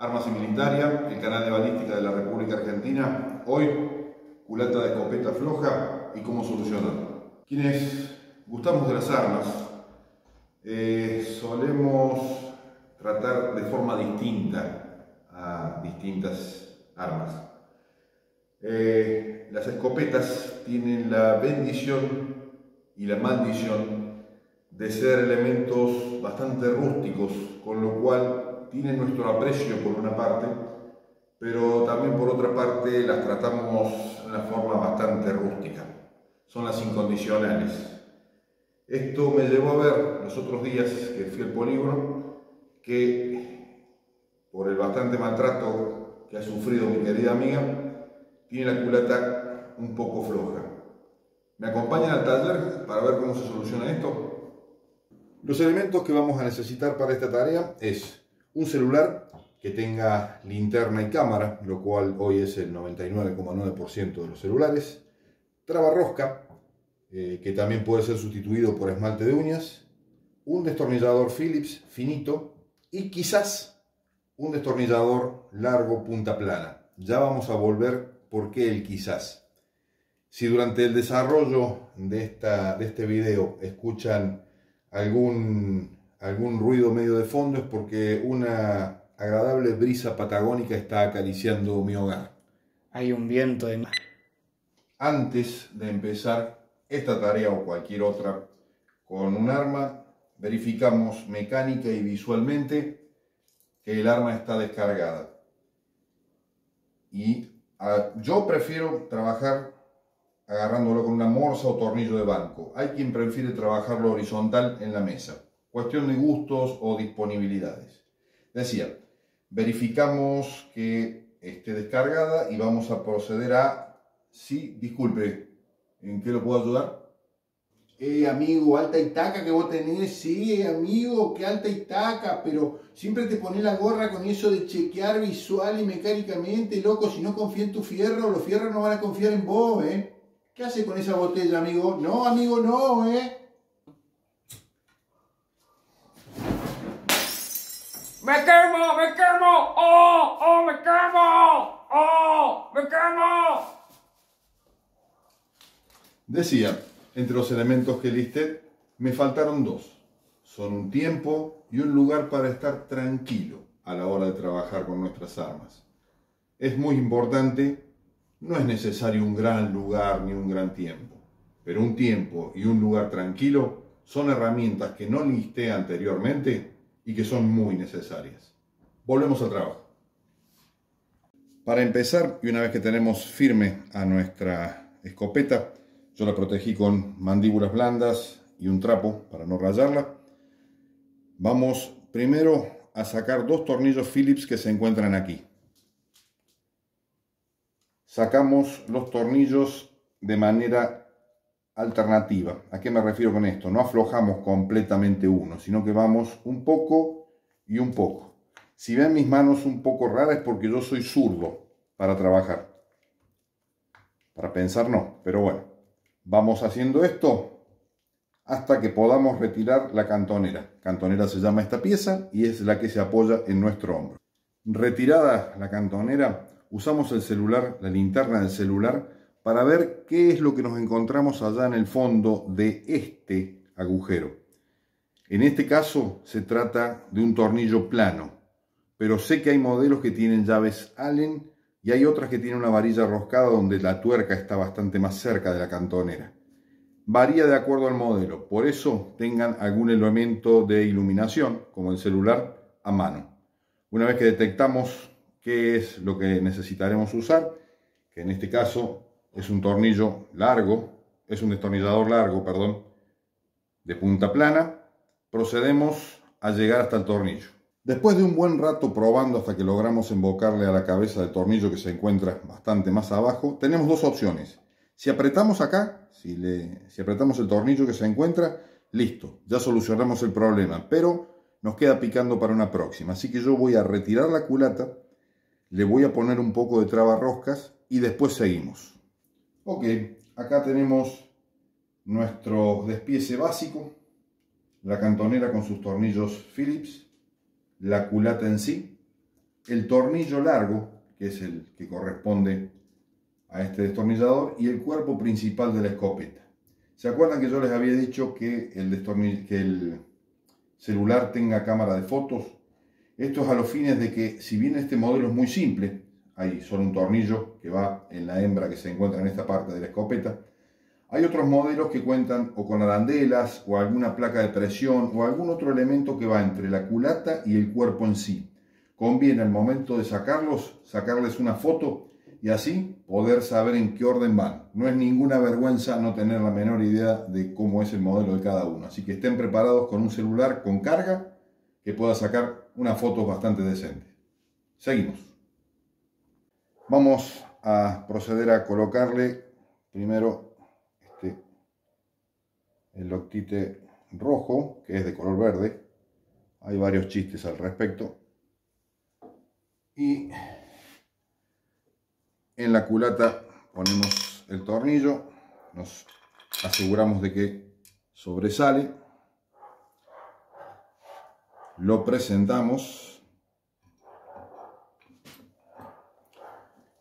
Armas y Militaria, el canal de balística de la República Argentina. Hoy, culata de escopeta floja y cómo solucionarlo. Quienes gustamos de las armas, solemos tratar de forma distinta a distintas armas. Las escopetas tienen la bendición y la maldición de ser elementos bastante rústicos, con lo cual tienen nuestro aprecio por una parte, pero también por otra parte las tratamos de una forma bastante rústica. Son las incondicionales. Esto me llevó a ver los otros días que fui al polígono que, por el bastante maltrato que ha sufrido mi querida amiga, tiene la culata un poco floja. ¿Me acompañan al taller para ver cómo se soluciona esto? Los elementos que vamos a necesitar para esta tarea es un celular que tenga linterna y cámara, lo cual hoy es el 99,9% de los celulares, trabarrosca, que también puede ser sustituido por esmalte de uñas, un destornillador Phillips finito y quizás un destornillador largo punta plana. Ya vamos a volver por qué el quizás. Si durante el desarrollo de este video escuchan algún ruido medio de fondo, es porque una agradable brisa patagónica está acariciando mi hogar. Hay un viento de... Antes de empezar esta tarea o cualquier otra con un arma, verificamos mecánica y visualmente que el arma está descargada. Y yo prefiero trabajar agarrándolo con una morsa o tornillo de banco. Hay quien prefiere trabajarlo horizontal en la mesa. Cuestión de gustos o disponibilidades. Decía, verificamos que esté descargada y vamos a proceder a... Sí, disculpe. ¿En qué lo puedo ayudar? Amigo, alta y taca que vos tenés. Sí, amigo, que alta y taca, pero siempre te pones la gorra con eso de chequear visual y mecánicamente, loco. Si no confía en tu fierro, los fierros no van a confiar en vos, ¿eh? ¿Qué haces con esa botella, amigo? No, amigo, no, ¿eh? ¡Me quemo, me quemo! ¡Oh, oh, me quemo! ¡Oh, me quemo! Decía, entre los elementos que listé, me faltaron dos. Son un tiempo y un lugar para estar tranquilo a la hora de trabajar con nuestras armas. Es muy importante, no es necesario un gran lugar ni un gran tiempo, pero un tiempo y un lugar tranquilo son herramientas que no listé anteriormente y que son muy necesarias. Volvemos al trabajo. Para empezar, y una vez que tenemos firme a nuestra escopeta, yo la protegí con mandíbulas blandas y un trapo para no rayarla. Vamos primero a sacar dos tornillos Phillips que se encuentran aquí. Sacamos los tornillos de manera alternativa. ¿A qué me refiero con esto? No aflojamos completamente uno, sino que vamos un poco y un poco. Si ven mis manos un poco raras es porque yo soy zurdo para trabajar. Para pensar no, pero bueno. Vamos haciendo esto hasta que podamos retirar la cantonera. Cantonera se llama esta pieza y es la que se apoya en nuestro hombro. Retirada la cantonera, usamos el celular, la linterna del celular, para ver qué es lo que nos encontramos allá en el fondo de este agujero. En este caso se trata de un tornillo plano, pero sé que hay modelos que tienen llaves Allen y hay otras que tienen una varilla roscada donde la tuerca está bastante más cerca de la cantonera. Varía de acuerdo al modelo, por eso tengan algún elemento de iluminación, como el celular, a mano. Una vez que detectamos qué es lo que necesitaremos usar, que en este caso es un tornillo largo, es un destornillador largo, perdón, de punta plana, procedemos a llegar hasta el tornillo. Después de un buen rato probando hasta que logramos embocarle a la cabeza del tornillo que se encuentra bastante más abajo, tenemos dos opciones. Si apretamos acá, si apretamos el tornillo que se encuentra, listo, ya solucionamos el problema, pero nos queda picando para una próxima. Así que yo voy a retirar la culata, le voy a poner un poco de trabarroscas y después seguimos. Ok, acá tenemos nuestro despiece básico, la cantonera con sus tornillos Phillips, la culata en sí, el tornillo largo, que es el que corresponde a este destornillador, y el cuerpo principal de la escopeta. ¿Se acuerdan que yo les había dicho que el celular tenga cámara de fotos? Esto es a los fines de que, si bien este modelo es muy simple, hay solo un tornillo que va en la hembra que se encuentra en esta parte de la escopeta, hay otros modelos que cuentan o con arandelas o alguna placa de presión o algún otro elemento que va entre la culata y el cuerpo en sí. Conviene al momento de sacarlos, sacarles una foto y así poder saber en qué orden van. No es ninguna vergüenza no tener la menor idea de cómo es el modelo de cada uno. Así que estén preparados con un celular con carga que pueda sacar unas fotos bastante decentes. Seguimos. Vamos a proceder a colocarle primero el Loctite rojo, que es de color verde. Hay varios chistes al respecto. Y en la culata ponemos el tornillo, nos aseguramos de que sobresale, lo presentamos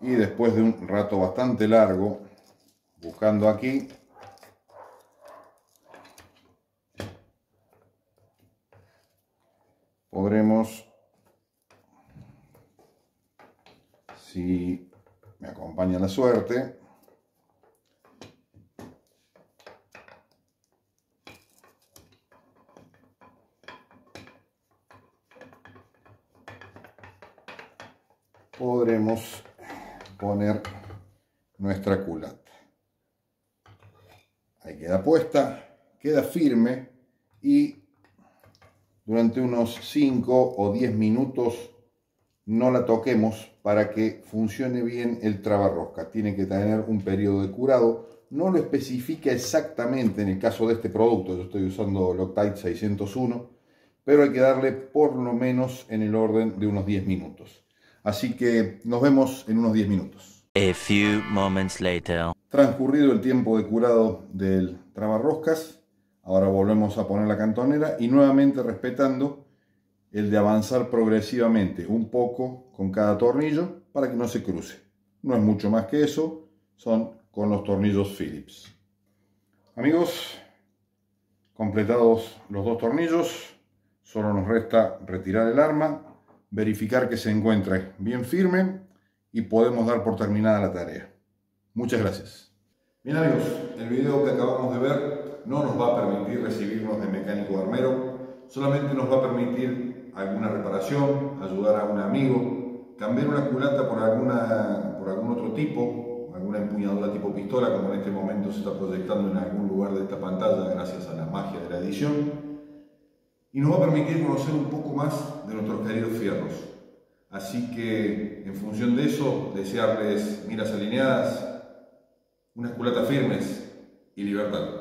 y después de un rato bastante largo buscando aquí podremos, si me acompaña la suerte, podremos poner nuestra culata. Ahí queda puesta, queda firme y durante unos 5 o 10 minutos no la toquemos para que funcione bien el trabarrosca. Tiene que tener un periodo de curado. No lo especifica exactamente en el caso de este producto. Yo estoy usando Loctite 601, pero hay que darle por lo menos en el orden de unos 10 minutos. Así que nos vemos en unos 10 minutos. A few moments later. Transcurrido el tiempo de curado del trabarroscas, ahora volvemos a poner la cantonera y nuevamente respetando el de avanzar progresivamente un poco con cada tornillo para que no se cruce. No es mucho más que eso, son con los tornillos Phillips. Amigos, completados los dos tornillos, solo nos resta retirar el arma, verificar que se encuentre bien firme y podemos dar por terminada la tarea. Muchas gracias. Bien amigos, el video que acabamos de ver no nos va a permitir recibirnos de mecánico armero, solamente nos va a permitir alguna reparación, ayudar a un amigo, cambiar una culata por algún otro tipo, alguna empuñadura tipo pistola, como en este momento se está proyectando en algún lugar de esta pantalla gracias a la magia de la edición, y nos va a permitir conocer un poco más de nuestros queridos fierros. Así que, en función de eso, desearles miras alineadas, unas culatas firmes y libertad.